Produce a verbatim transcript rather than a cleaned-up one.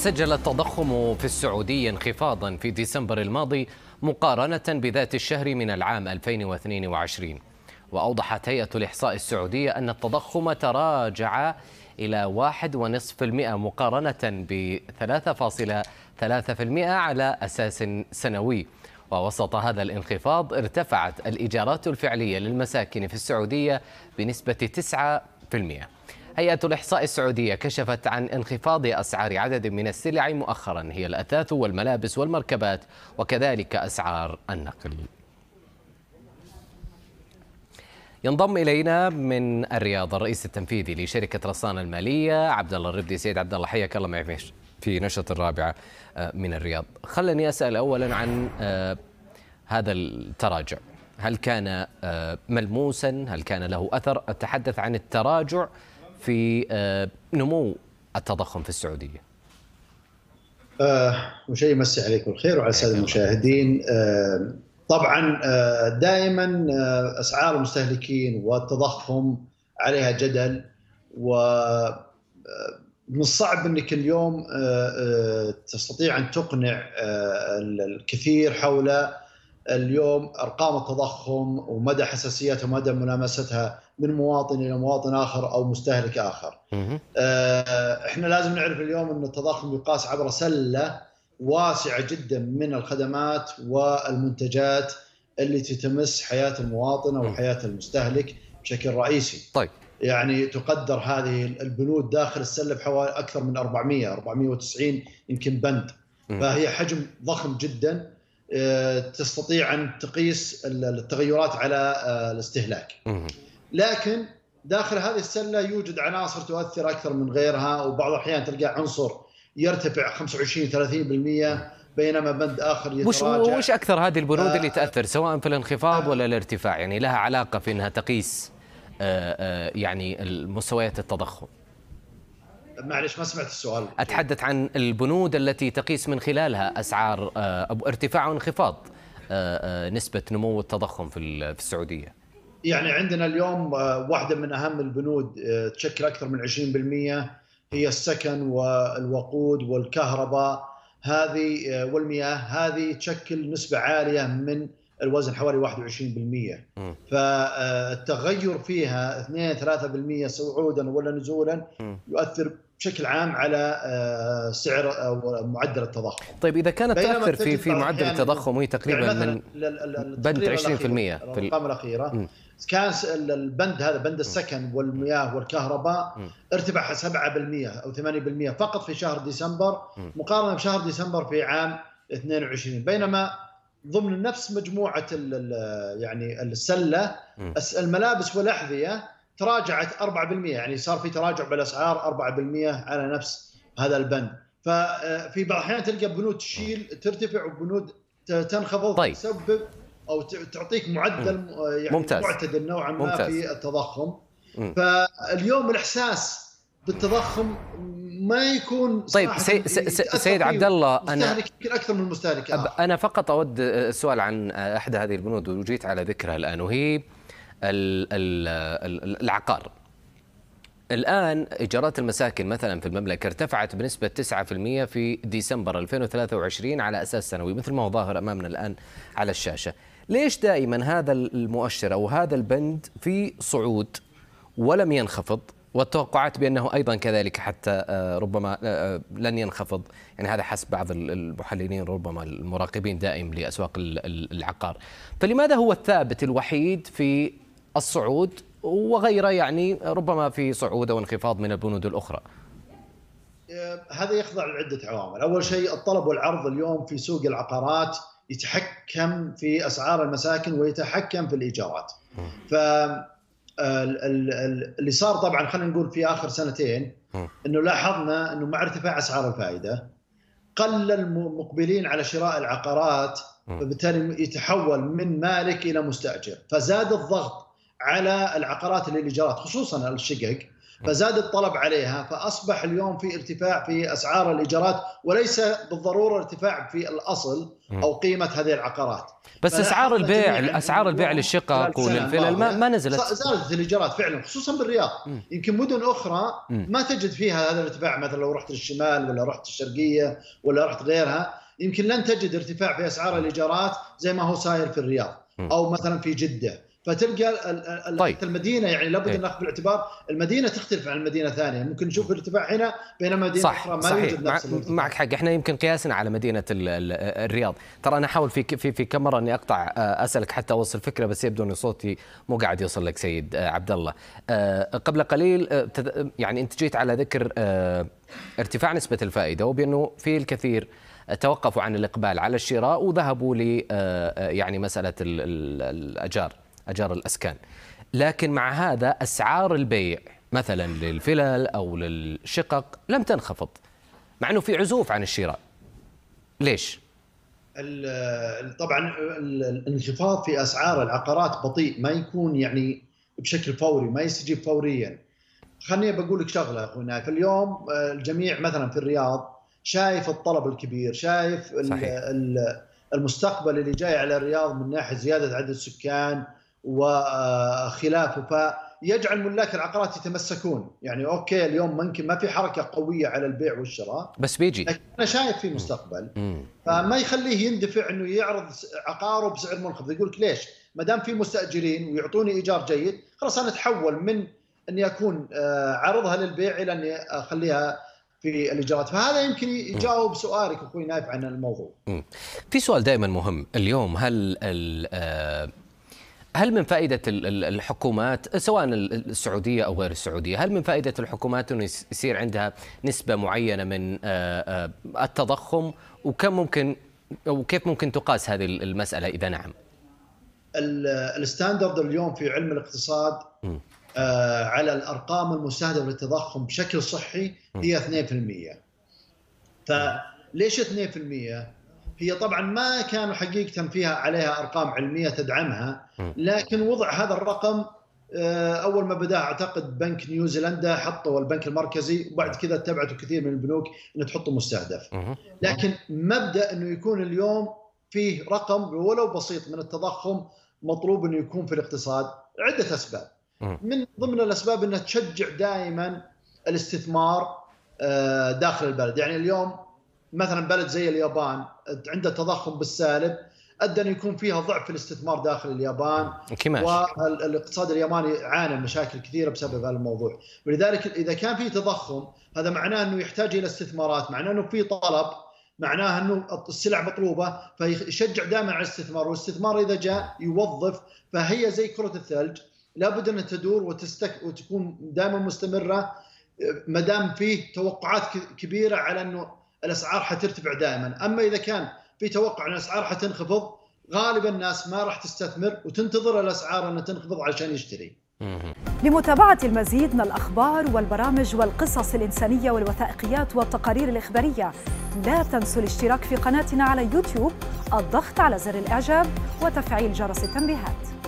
سجل التضخم في السعودية انخفاضا في ديسمبر الماضي مقارنة بذات الشهر من العام ألفين واثنين وعشرين. وأوضحت هيئة الإحصاء السعودية أن التضخم تراجع إلى واحد فاصلة خمسة بالمئة مقارنة ب ثلاثة فاصلة ثلاثة بالمئة على أساس سنوي. ووسط هذا الانخفاض ارتفعت الإيجارات الفعلية للمساكن في السعودية بنسبة تسعة بالمئة. هيئة الإحصاء السعودية كشفت عن انخفاض أسعار عدد من السلع مؤخرا، هي الأثاث والملابس والمركبات وكذلك أسعار النقل. ينضم إلينا من الرياض الرئيس التنفيذي لشركة رصانة المالية عبد الله الربدي. سيد عبد الله، حياك الله معي في نشرة الرابعة من الرياض. خلني أسأل أولا عن هذا التراجع، هل كان ملموسا؟ هل كان له أثر؟ أتحدث عن التراجع في نمو التضخم في السعودية. مشاهد يمسي عليكم الخير وعلى السادة المشاهدين. طبعا دائما أسعار المستهلكين والتضخم عليها جدل، ومن الصعب أنك اليوم تستطيع أن تقنع الكثير حول اليوم أرقام التضخم ومدى حساسيتها ومدى ملامستها من مواطن إلى مواطن آخر أو مستهلك آخر. إحنا لازم نعرف اليوم أن التضخم يقاس عبر سلة واسعة جدا من الخدمات والمنتجات التي تمس حياة المواطن أو حياة المستهلك بشكل رئيسي. طيب. يعني تقدر هذه البنود داخل السلة بحوالي أكثر من أربعمئة أربعمئة وتسعين يمكن بند، فهي حجم ضخم جدا تستطيع أن تقيس التغيرات على الاستهلاك. لكن داخل هذه السلة يوجد عناصر تؤثر أكثر من غيرها، وبعض الأحيان تلقى عنصر يرتفع خمسة وعشرين إلى ثلاثين بالمئة بينما بند آخر يتراجع. وش أكثر هذه البنود آه اللي تأثر سواء في الانخفاض آه ولا الارتفاع؟ يعني لها علاقة في أنها تقيس آه آه يعني المستويات التضخم. معلش ما سمعت السؤال. أتحدث عن البنود التي تقيس من خلالها أسعار أو ارتفاع وانخفاض نسبة نمو التضخم في السعودية. يعني عندنا اليوم واحدة من أهم البنود تشكل أكثر من عشرين بالمئة هي السكن والوقود والكهرباء هذه والمياه، هذه تشكل نسبة عالية من الوزن حوالي واحد وعشرين بالمئة. فالتغير فيها اثنين إلى ثلاثة بالمئة صعودا ولا نزولا يؤثر بشكل عام على سعر او معدل التضخم. طيب اذا كانت تؤثر في في معدل التضخم وهي تقريبا من بند عشرين بالمئة في الارقام الاخيره م. كان البند هذا بند السكن والمياه والكهرباء ارتفع سبعة بالمئة او ثمانية بالمئة فقط في شهر ديسمبر مقارنه بشهر ديسمبر في عام اثنين وعشرين، بينما ضمن نفس مجموعه يعني السله الملابس والاحذيه تراجعت أربعة بالمئة، يعني صار في تراجع بالاسعار أربعة بالمئة على نفس هذا البند. ففي بعض الاحيان تلقى بنود تشيل ترتفع وبنود تنخفض. طيب. تسبب او تعطيك معدل يعني ممتاز. معتدل نوعا ما ممتاز. في التضخم. مم. فاليوم الاحساس بالتضخم ما يكون. طيب سي سي سيد عبد الله، انا اكثر من المستهلك آخر. انا فقط اود السؤال عن احدى هذه البنود وجيت على ذكرها الان، وهي العقار. الآن إيجارات المساكن مثلا في المملكة ارتفعت بنسبة تسعة بالمئة في ديسمبر ألفين وثلاثة وعشرين على أساس سنوي مثل ما هو ظاهر أمامنا الآن على الشاشة. ليش دائما هذا المؤشر أو هذا البند في صعود ولم ينخفض، والتوقعات بأنه أيضا كذلك حتى ربما لن ينخفض، يعني هذا حسب بعض المحللين ربما المراقبين دائم لأسواق العقار. فلماذا هو الثابت الوحيد في الصعود وغيره، يعني ربما في صعود وانخفاض من البنود الأخرى؟ هذا يخضع لعدة عوامل. أول شيء الطلب والعرض اليوم في سوق العقارات يتحكم في أسعار المساكن ويتحكم في الإيجارات. ف اللي صار طبعا خلينا نقول في آخر سنتين أنه لاحظنا أنه مع ارتفاع أسعار الفائدة قل المقبلين على شراء العقارات، فبالتالي يتحول من مالك إلى مستأجر، فزاد الضغط على العقارات للإيجارات خصوصا الشقق، فزاد الطلب عليها، فأصبح اليوم في ارتفاع في أسعار الإيجارات، وليس بالضرورة ارتفاع في الأصل أو قيمة هذه العقارات. بس أسعار البيع، أسعار البيع للشقق وللفلل ما, ما نزلت، زادت الإيجارات فعلا خصوصا بالرياض. مم. يمكن مدن أخرى مم. ما تجد فيها هذا الارتفاع، مثلا لو رحت للشمال ولا رحت الشرقية ولا رحت غيرها يمكن لن تجد ارتفاع في أسعار الإيجارات زي ما هو صاير في الرياض أو مثلا في جدة. فتلقى طيب. المدينه يعني لابد ان ناخذ بالاعتبار المدينه تختلف عن مدينه ثانيه، ممكن نشوف ارتفاع هنا بينما مدينه اخرى ما يوجد نفس الارتفاع. معك حق، احنا يمكن قياسنا على مدينه الرياض. ترى انا احاول في في في كم مره اني اقطع اسالك حتى اوصل فكره، بس يبدو ان صوتي مو قاعد يوصل لك سيد عبد الله. قبل قليل يعني انت جيت على ذكر ارتفاع نسبه الفائده، وبانه في الكثير توقفوا عن الاقبال على الشراء وذهبوا ل يعني مساله الاجار، أجار الأسكان. لكن مع هذا أسعار البيع مثلا للفلل أو للشقق لم تنخفض، مع أنه في عزوف عن الشراء. ليش؟ طبعا الانخفاض في أسعار العقارات بطيء، ما يكون يعني بشكل فوري، ما يستجيب فوريا. خليني بقول لك شغلة هنا، في اليوم الجميع مثلا في الرياض شايف الطلب الكبير، شايف المستقبل اللي جاي على الرياض من ناحية زيادة عدد السكان وخلافه، فيجعل ملاك العقارات يتمسكون. يعني اوكي اليوم ممكن ما في حركه قويه على البيع والشراء، بس بيجي، لكن انا شايف في مستقبل. مم. فما يخليه يندفع انه يعرض عقاره بسعر منخفض. يقول لك ليش؟ ما دام في مستاجرين ويعطوني ايجار جيد، خلاص انا اتحول من اني اكون عرضها للبيع الى اني اخليها في الايجارات. فهذا يمكن يجاوب سؤالك اخوي نايف عن الموضوع. مم. في سؤال دائما مهم اليوم، هل ال هل من فائدة الحكومات سواء السعودية أو غير السعودية، هل من فائدة الحكومات أنه يصير عندها نسبة معينة من التضخم؟ وكم ممكن وكيف ممكن تقاس هذه المسألة إذا نعم؟ الستاندرد اليوم في علم الاقتصاد م. على الأرقام المستهدفة للتضخم بشكل صحي هي اثنين بالمئة. فليش اثنين بالمئة؟ هي طبعا ما كانوا حقيقة فيها عليها أرقام علمية تدعمها، لكن وضع هذا الرقم أول ما بدأ أعتقد بنك نيوزيلندا حطه، والبنك المركزي، وبعد كذا اتبعته كثير من البنوك أن تحطه مستهدف. لكن مبدأ أنه يكون اليوم فيه رقم ولو بسيط من التضخم مطلوب أنه يكون في الاقتصاد، عدة أسباب، من ضمن الأسباب أنها تشجع دائما الاستثمار داخل البلد. يعني اليوم مثلا بلد زي اليابان عندها تضخم بالسالب، ادى انه يكون فيها ضعف الاستثمار داخل اليابان، والاقتصاد الياباني عانى مشاكل كثيره بسبب هذا الموضوع. ولذلك اذا كان في تضخم هذا معناه انه يحتاج الى استثمارات، معناه انه في طلب، معناه انه السلع مطلوبه، فيشجع دائما على الاستثمار، والاستثمار اذا جاء يوظف. فهي زي كره الثلج لابد ان تدور وتستك وتكون دائما مستمره ما دام فيه توقعات كبيره على انه الاسعار حترتفع دائما. اما اذا كان في توقع ان الاسعار حتنخفض، غالبا الناس ما راح تستثمر وتنتظر الاسعار ان تنخفض علشان يشتري. لمتابعه المزيد من الاخبار والبرامج والقصص الانسانيه والوثائقيات والتقارير الاخباريه، لا تنسوا الاشتراك في قناتنا على يوتيوب، الضغط على زر الاعجاب وتفعيل جرس التنبيهات.